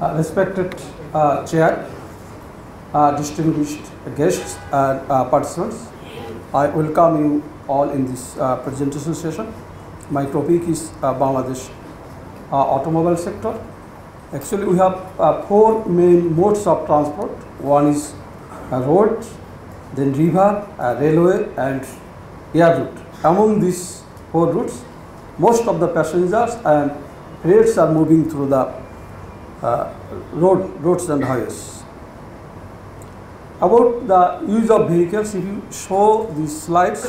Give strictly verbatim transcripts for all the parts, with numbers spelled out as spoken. Uh, respected uh, Chair, uh, distinguished guests and uh, participants, I welcome you all in this uh, presentation session. My topic is uh, Bangladesh uh, automobile sector. Actually, we have uh, four main modes of transport. One is uh, road, then river, uh, railway and air route. Among these four routes, most of the passengers and freights are moving through the Uh, road, roads and highways. About the use of vehicles, if you show these slides,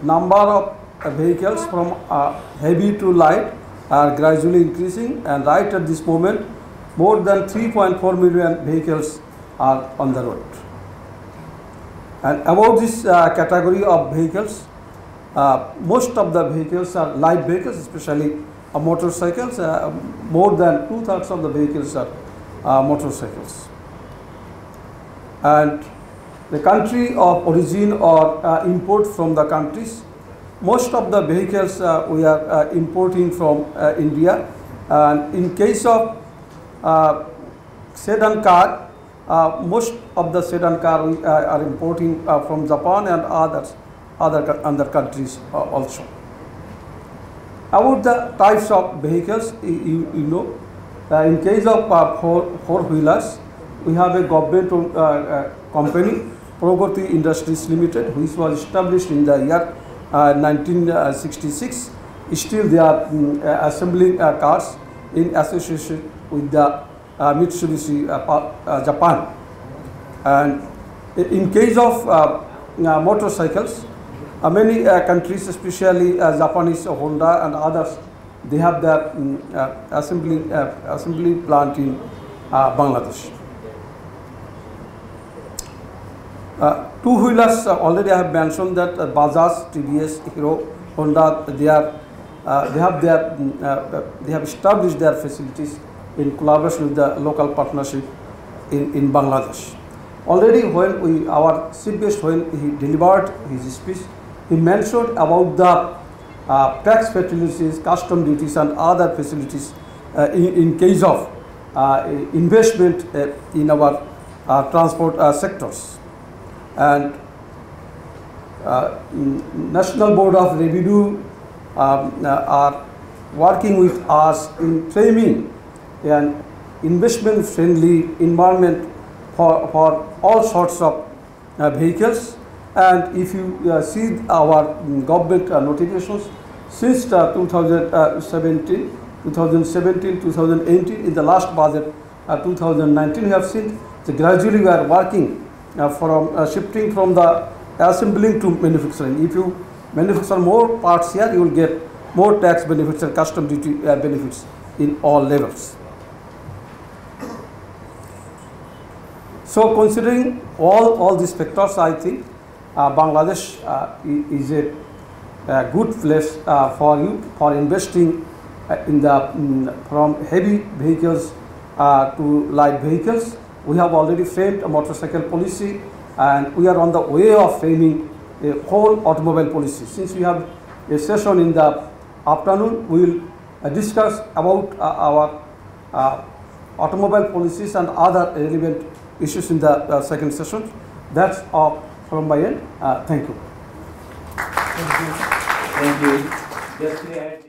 number of uh, vehicles from uh, heavy to light are gradually increasing, and right at this moment more than three point four million vehicles are on the road. And about this uh, category of vehicles, uh, most of the vehicles are light vehicles, especially Uh, motorcycles. Uh, more than two-thirds of the vehicles are uh, motorcycles. And the country of origin or uh, import from the countries, most of the vehicles uh, we are uh, importing from uh, India. And in case of uh, sedan car, uh, most of the sedan car we uh, are importing uh, from Japan and others, other, other countries uh, also. About the types of vehicles, you, you know, uh, in case of uh, four, four wheelers, we have a government uh, uh, company, Pragati Industries Limited, which was established in the year uh, nineteen sixty-six. Still, they are um, uh, assembling uh, cars in association with the uh, Mitsubishi uh, uh, Japan. And in case of uh, uh, motorcycles, Uh, many uh, countries, especially uh, Japanese uh, Honda and others, they have their um, uh, assembly, uh, assembly plant in uh, Bangladesh. Uh, two-wheelers, uh, already I have mentioned that uh, Bajaj, T V S, Hero, Honda, they, are, uh, they, have their, um, uh, they have established their facilities in collaboration with the local partnership in, in Bangladesh. Already when we, our chief guest, when he delivered his speech, he mentioned about the uh, tax facilities, custom duties and other facilities uh, in, in case of uh, investment uh, in our uh, transport uh, sectors. And uh, National Board of Revenue um, uh, are working with us in framing an investment-friendly environment for, for all sorts of uh, vehicles. And if you uh, see our um, government uh, notifications since uh, two thousand seventeen, two thousand eighteen, in the last budget uh, two thousand nineteen, we have seen that gradually we are working uh, from uh, shifting from the assembling to manufacturing. If you manufacture more parts here, you will get more tax benefits and custom duty uh, benefits in all levels. So considering all, all these factors, I think Uh, Bangladesh uh, is a, a good place uh, for you for investing uh, in the um, from heavy vehicles uh, to light vehicles. We have already framed a motorcycle policy, and we are on the way of framing a whole automobile policy. Since we have a session in the afternoon, we will uh, discuss about uh, our uh, automobile policies and other relevant issues in the uh, second session. That's all from my end. Uh, thank you. Thank you. Thank you.